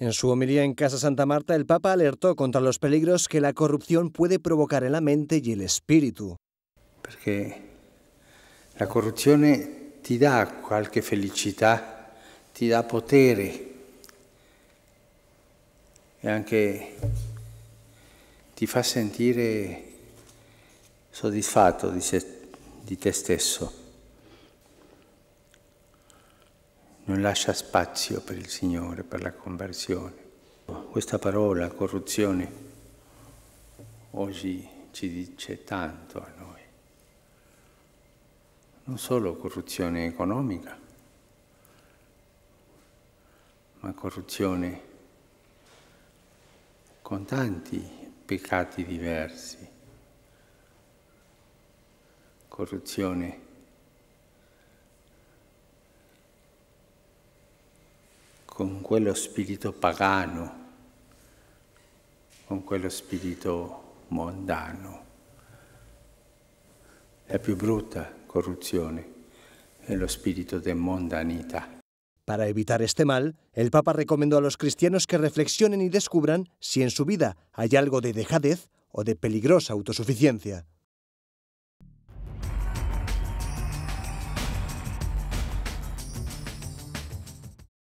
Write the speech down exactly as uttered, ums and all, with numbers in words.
En su homilía en Casa Santa Marta, el Papa alertó contra los peligros que la corrupción puede provocar en la mente y el espíritu. Porque la corruzione ti dà qualche felicità, ti dà potere e anche ti fa sentire soddisfatto di, se, di te stesso. Non lascia spazio per il Signore, per la conversione. Questa parola, corruzione, oggi ci dice tanto a noi. Non solo corruzione economica, ma corruzione con tanti peccati diversi. Corruzione con quello spirito pagano, con quello spirito mondano. La più brutta corrupción en el espíritu de mondanita. Para evitar este mal, el Papa recomendó a los cristianos que reflexionen y descubran si en su vida hay algo de dejadez o de peligrosa autosuficiencia.